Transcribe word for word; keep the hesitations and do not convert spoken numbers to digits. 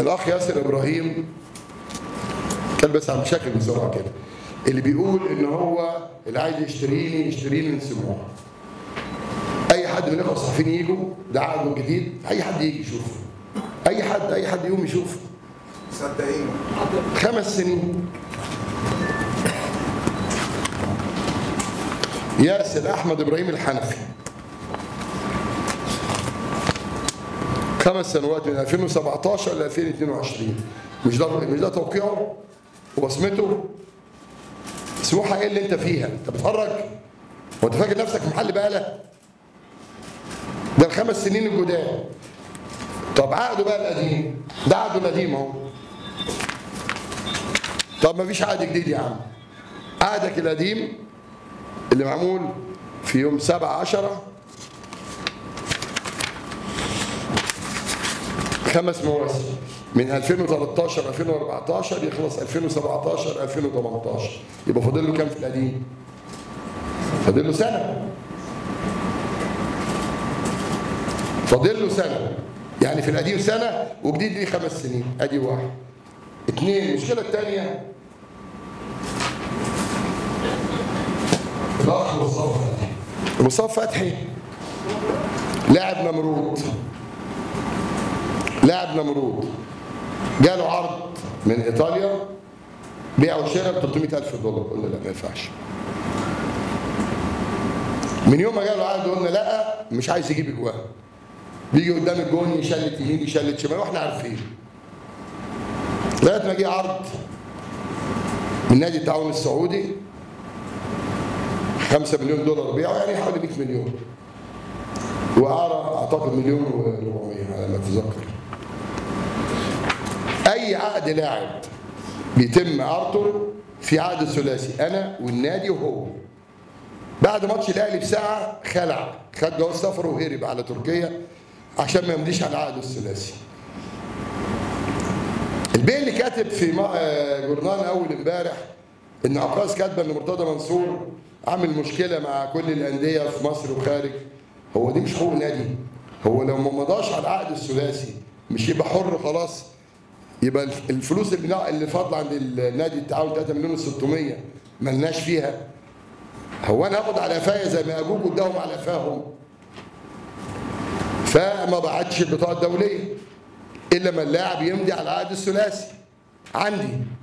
الاخ ياسر ابراهيم كان بس عم شكل بسرعه كده، اللي بيقول ان هو اللي عايز يشتريني يشتريني نسيبوه. اي حد من الاخوه الصحفيين يجوا، ده عقد جديد، اي حد يجي يشوفه، اي حد اي حد يقوم يشوفه. صدقيني خمس سنين. ياسر أحمد إبراهيم الحنفي خمس سنوات من ألفين وسبعتاشر ل ألفين واثنين وعشرين، مش ده مش ده توقيعه وبصمته؟ سموحة إيه اللي أنت فيها؟ أنت بتهرج؟ هو أنت فاكر نفسك محل بقالة؟ ده الخمس سنين الجداد. طب عقده بقى القديم، ده عقده القديم أهو. طب مفيش عقد جديد يا عم. عقدك القديم اللي معمول في يوم سبعة عشرة، خمس مواسم من ألفين وتلتاشر ألفين واربعتاشر يخلص ألفين وسبعتاشر ألفين وتمنتاشر، يبقى فاضل له كام في القديم؟ فاضل له سنة. فاضل له سنة، يعني في القديم سنة وجديد ليه خمس سنين، أدي واحد. اثنين، المشكلة الثانية الأخ مصطفى فتحي. مصطفى فتحي لاعب نمرود، لاعب نمرود جاله عرض من إيطاليا بيع وشراء ب تلتمية ألف دولار، قلنا لا ما ينفعش. من يوم ما جاله عرض قلنا لا، مش عايز يجيب أجوان، بيجي قدام الجون يشلت يمين يشلت شمال وإحنا عارفين. لغاية ما جه عرض من نادي التعاون السعودي خمسة مليون دولار بيعه، يعني حوالي مية مليون، وإعارة أعتقد مليون واربعمية على ما أتذكر. أي عقد لاعب بيتم إعارته في عقد ثلاثي أنا والنادي وهو. بعد ماتش الأهلي بساعة خلع، خد جواز سفر وهرب على تركيا عشان ما يمضيش على عقده الثلاثي. البيه اللي كاتب في جورنال أول إمبارح إن عكاظ كاتبة إن مرتضى منصور عامل مشكلة مع كل الأندية في مصر وخارج، هو دي مش حقوق نادي. هو لو ما مضاش على العقد الثلاثي مش يبقى حر خلاص؟ يبقى الفلوس اللي فاضلة عند النادي التعاون تلاتة مليون وستمية ملناش فيها. هو أنا هاخد على قفايا زي ما أجوج وأداهم على قفاهم؟ فما بعتش البطاقة الدولية إلا لما اللاعب يمضي على العقد الثلاثي عندي.